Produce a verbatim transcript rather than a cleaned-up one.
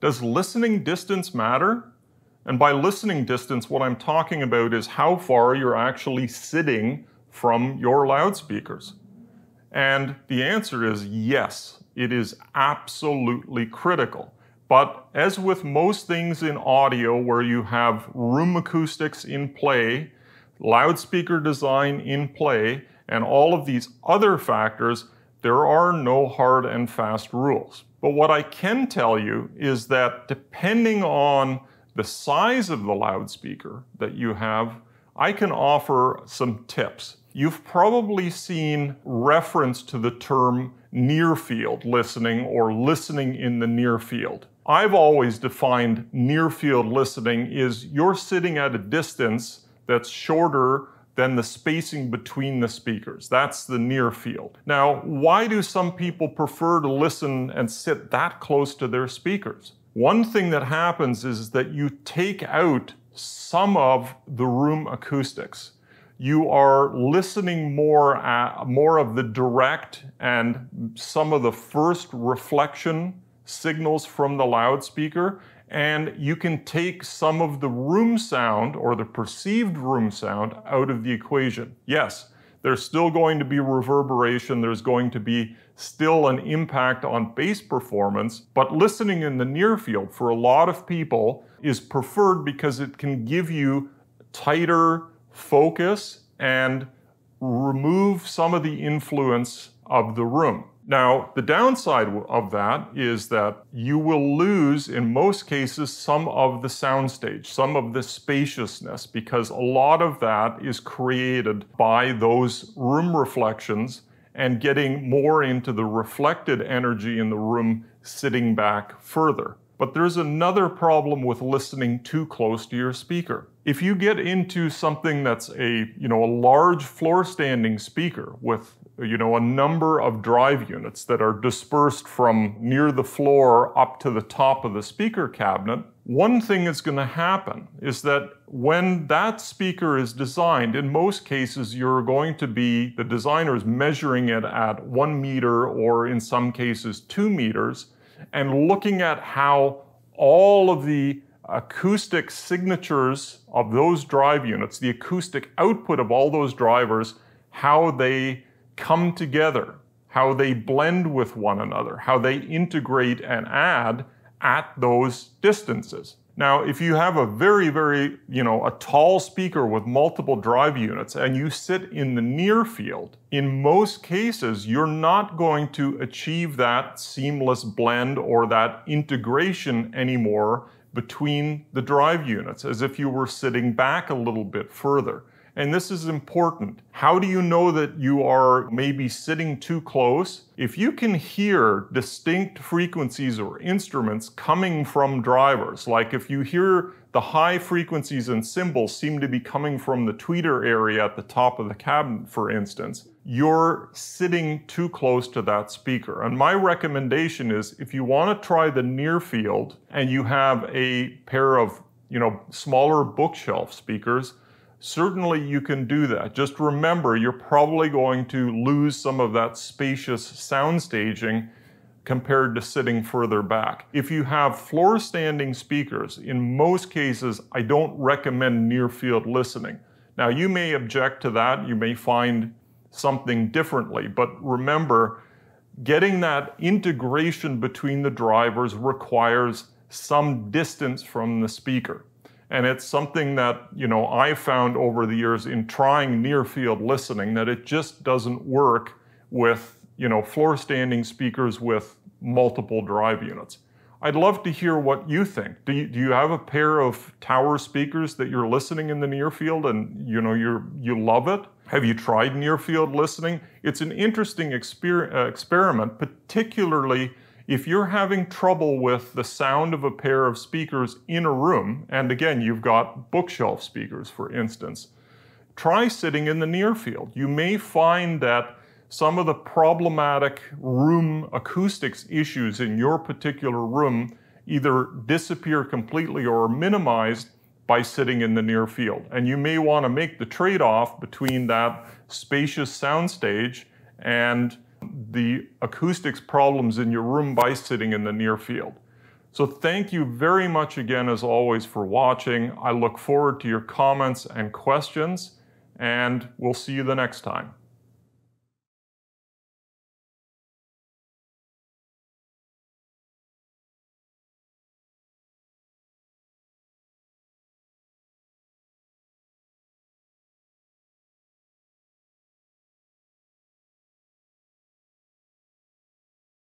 Does listening distance matter? And by listening distance, what I'm talking about is how far you're actually sitting from your loudspeakers. And the answer is yes, it is absolutely critical. But as with most things in audio where you have room acoustics in play, loudspeaker design in play, and all of these other factors, there are no hard and fast rules. But what I can tell you is that depending on the size of the loudspeaker that you have, I can offer some tips. You've probably seen reference to the term near field listening or listening in the near field. I've always defined near field listening is you're sitting at a distance that's shorter than the spacing between the speakers. That's the near field. Now, why do some people prefer to listen and sit that close to their speakers? One thing that happens is that you take out some of the room acoustics. You are listening more, at, more of the direct and some of the first reflection signals from the loudspeaker, and you can take some of the room sound or the perceived room sound out of the equation. Yes, there's still going to be reverberation, there's going to be still an impact on bass performance, but listening in the near field for a lot of people is preferred because it can give you tighter focus and remove some of the influence of the room. Now, the downside of that is that you will lose, in most cases, some of the soundstage, some of the spaciousness, because a lot of that is created by those room reflections and getting more into the reflected energy in the room sitting back further. But there's another problem with listening too close to your speaker. If you get into something that's a, you know, a large floor standing speaker with, you know, a number of drive units that are dispersed from near the floor up to the top of the speaker cabinet, one thing that's going to happen is that when that speaker is designed, in most cases, you're going to be, the designer is measuring it at one meter or in some cases two meters, and looking at how all of the acoustic signatures of those drive units, the acoustic output of all those drivers, how they come together, how they blend with one another, how they integrate and add at those distances. Now, if you have a very, very, you know, a tall speaker with multiple drive units and you sit in the near field, in most cases, you're not going to achieve that seamless blend or that integration anymore between the drive units, as if you were sitting back a little bit further. And this is important. How do you know that you are maybe sitting too close? If you can hear distinct frequencies or instruments coming from drivers, like if you hear the high frequencies and cymbals seem to be coming from the tweeter area at the top of the cabinet, for instance, you're sitting too close to that speaker. And my recommendation is if you want to try the near field and you have a pair of, you know, smaller bookshelf speakers, certainly you can do that. Just remember, you're probably going to lose some of that spacious sound staging compared to sitting further back. If you have floor standing speakers, in most cases, I don't recommend near field listening. Now, you may object to that. You may find something differently, but remember, getting that integration between the drivers requires some distance from the speaker. And it's something that, you know, I found over the years in trying near field listening that it just doesn't work with, you know, floor standing speakers with multiple drive units. I'd love to hear what you think. Do you, do you have a pair of tower speakers that you're listening in the near field and, you know, you're, you love it? Have you tried near field listening? It's an interesting exper- uh, experiment, particularly if you're having trouble with the sound of a pair of speakers in a room, and again, you've got bookshelf speakers, for instance, try sitting in the near field. You may find that some of the problematic room acoustics issues in your particular room either disappear completely or are minimized by sitting in the near field. And you may want to make the trade-off between that spacious soundstage and the acoustics problems in your room by sitting in the near field. So thank you very much again, as always, for watching. I look forward to your comments and questions, and we'll see you the next time.